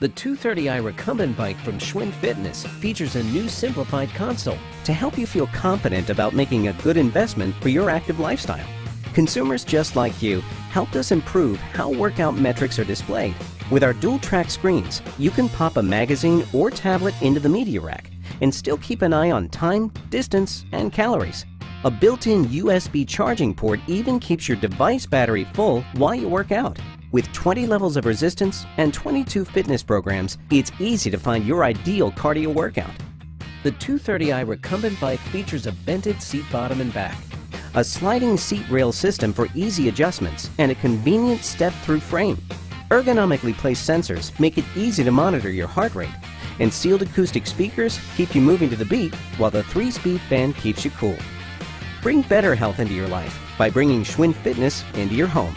The 230i recumbent bike from Schwinn Fitness features a new simplified console to help you feel confident about making a good investment for your active lifestyle. Consumers just like you helped us improve how workout metrics are displayed. With our dual-track screens, you can pop a magazine or tablet into the media rack and still keep an eye on time, distance, and calories. A built-in USB charging port even keeps your device battery full while you work out. With 20 levels of resistance and 22 fitness programs, it's easy to find your ideal cardio workout. The 230i recumbent bike features a vented seat bottom and back, a sliding seat rail system for easy adjustments, and a convenient step-through frame. Ergonomically placed sensors make it easy to monitor your heart rate, and sealed acoustic speakers keep you moving to the beat while the 3-speed fan keeps you cool. Bring better health into your life by bringing Schwinn Fitness into your home.